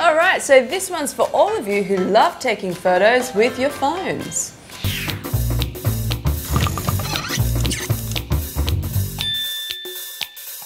Alright, so this one's for all of you who love taking photos with your phones.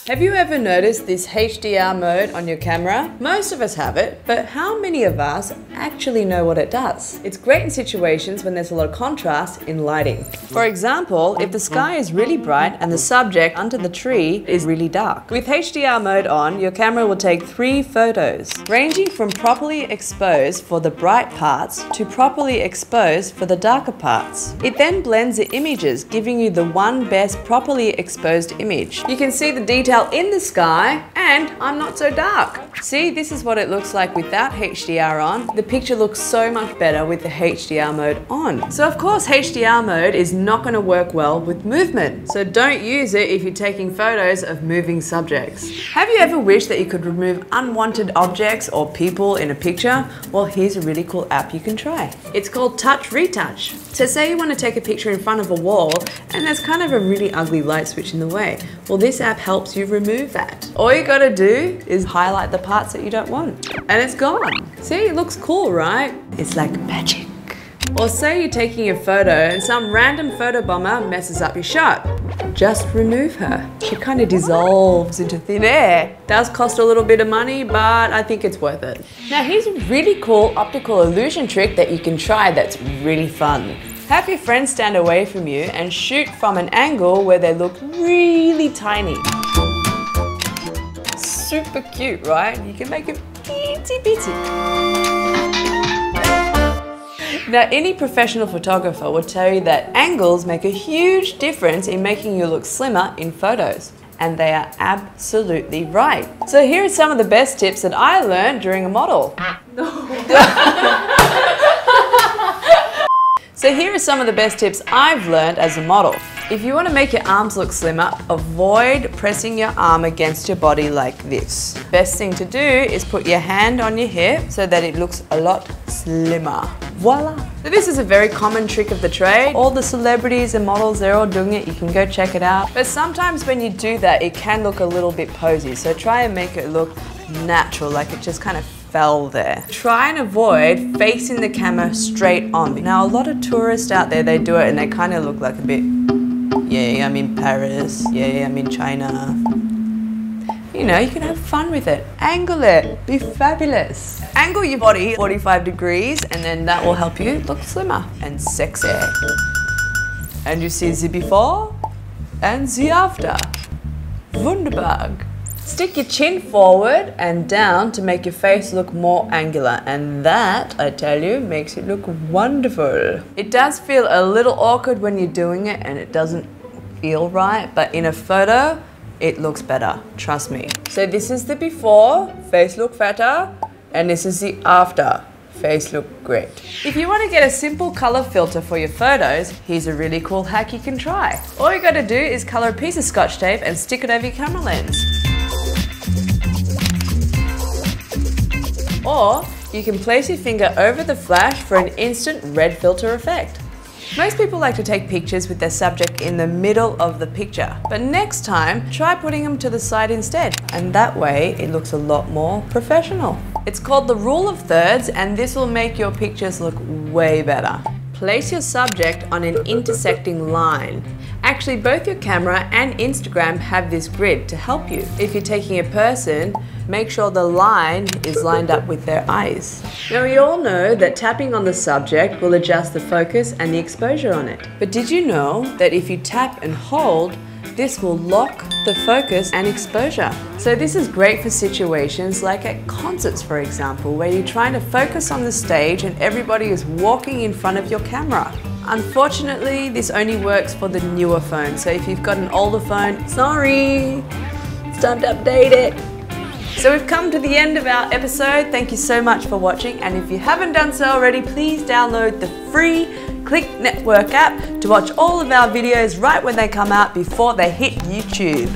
Have you ever noticed this HDR mode on your camera? Most of us have it, but how many of us actually know what it does? It's great in situations when there's a lot of contrast in lighting. For example, if the sky is really bright and the subject under the tree is really dark. With HDR mode on, your camera will take 3 photos, ranging from properly exposed for the bright parts to properly exposed for the darker parts. It then blends the images, giving you the one best properly exposed image. You can see the detail in the sky, and I'm not so dark. See, this is what it looks like without HDR on. The picture looks so much better with the HDR mode on. So of course HDR mode is not going to work well with movement, so don't use it if you're taking photos of moving subjects. Have you ever wished that you could remove unwanted objects or people in a picture? Well, here's a really cool app you can try. It's called Touch Retouch. So say you want to take a picture in front of a wall and there's kind of a really ugly light switch in the way. Well, this app helps you remove that. All you gotta do is highlight the parts that you don't want, and it's gone. See, it looks cool, right? It's like magic. Or say you're taking a photo and some random photobomber messes up your shot. Just remove her. She kind of dissolves into thin air. Does cost a little bit of money, but I think it's worth it. Now here's a really cool optical illusion trick that you can try that's really fun. Have your friends stand away from you and shoot from an angle where they look really tiny. Super cute, right? You can make it bitty bitty. Now, any professional photographer will tell you that angles make a huge difference in making you look slimmer in photos. And they are absolutely right. So here are some of the best tips that I learned during a model. So here are some of the best tips I've learned as a model. If you want to make your arms look slimmer, avoid pressing your arm against your body like this. Best thing to do is put your hand on your hip so that it looks a lot slimmer. Voila! So this is a very common trick of the trade. All the celebrities and models, they're all doing it. You can go check it out. But sometimes when you do that, it can look a little bit posy. So try and make it look natural, like it just kind of fell there. Try and avoid facing the camera straight on. Now, a lot of tourists out there, they do it and they kind of look like a bit... Yeah, I'm in Paris. Yeah, I'm in China. You know, you can have fun with it. Angle it. Be fabulous. Angle your body 45 degrees and then that will help you look slimmer and sexier. And you see the before and the after. Wunderbar. Stick your chin forward and down to make your face look more angular, and that, I tell you, makes it look wonderful. It does feel a little awkward when you're doing it and it doesn't feel right, but in a photo it looks better, trust me. So this is the before, face look fatter, and this is the after, face look great. If you want to get a simple color filter for your photos, here's a really cool hack you can try. All you got to do is color a piece of scotch tape and stick it over your camera lens. Or you can place your finger over the flash for an instant red filter effect. Most people like to take pictures with their subject in the middle of the picture, but next time try putting them to the side instead, and that way it looks a lot more professional. It's called the rule of thirds, and this will make your pictures look way better. Place your subject on an intersecting line. Actually, both your camera and Instagram have this grid to help you. If you're taking a person, make sure the line is lined up with their eyes. Now, we all know that tapping on the subject will adjust the focus and the exposure on it. But did you know that if you tap and hold, this will lock the focus and exposure? So this is great for situations like at concerts, for example, where you're trying to focus on the stage and everybody is walking in front of your camera. Unfortunately, this only works for the newer phone. So if you've got an older phone, sorry, it's time to update it. So we've come to the end of our episode. Thank you so much for watching. And if you haven't done so already, please download the free Click Network app to watch all of our videos right when they come out before they hit YouTube.